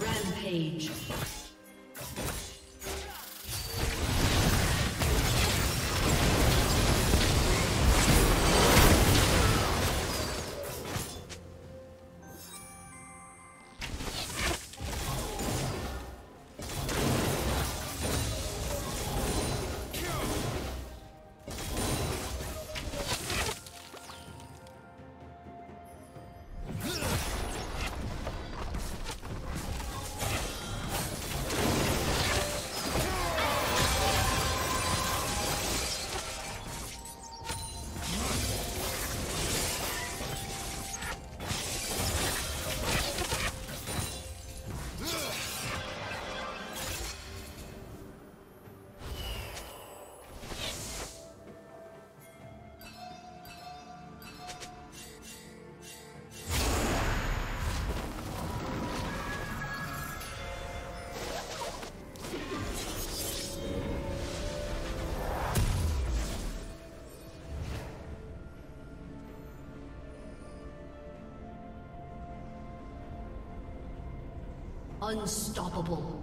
Rampage. Unstoppable.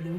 Blue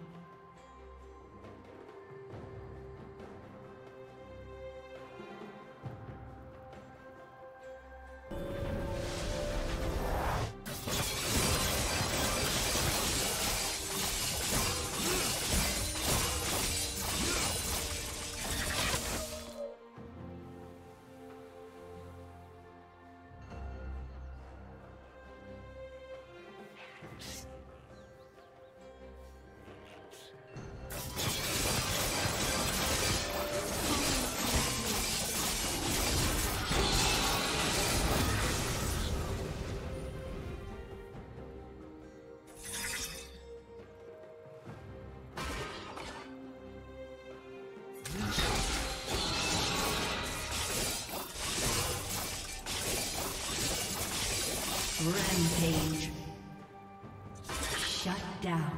Rampage. Shut down.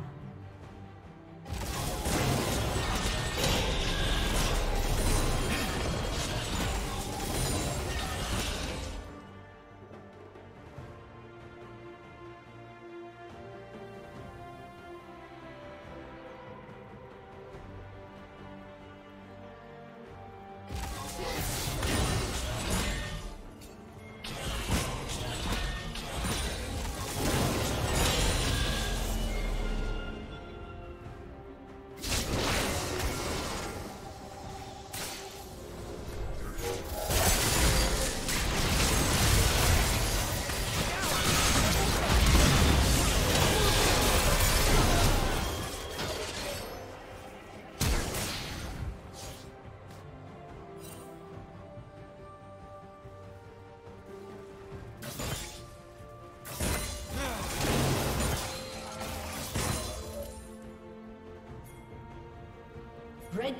Red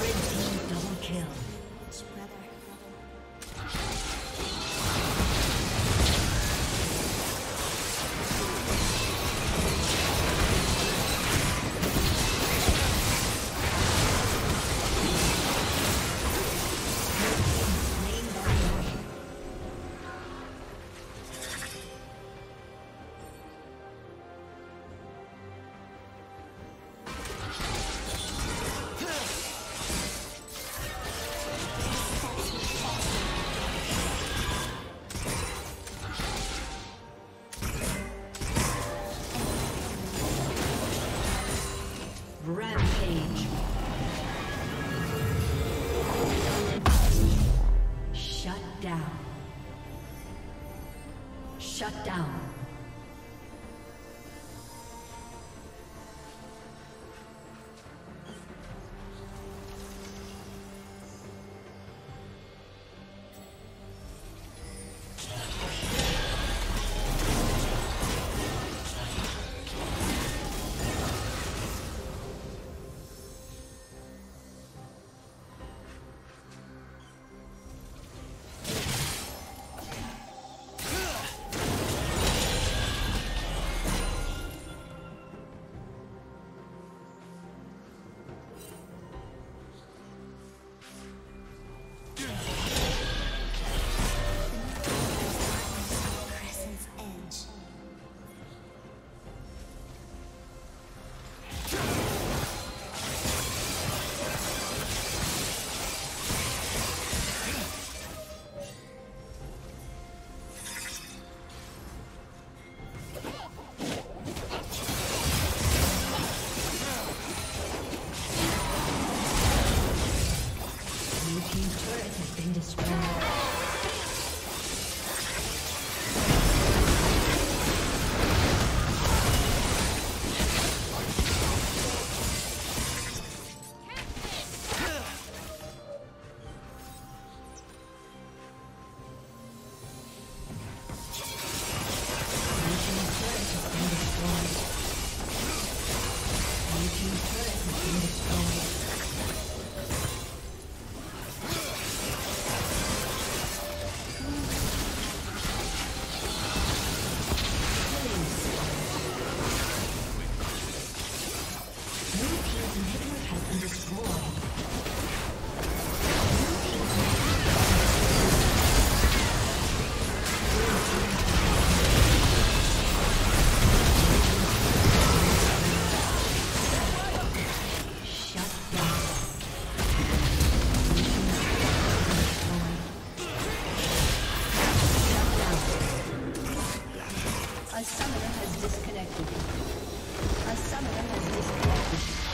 Red team double kill. Shut down. A summoner has disconnected.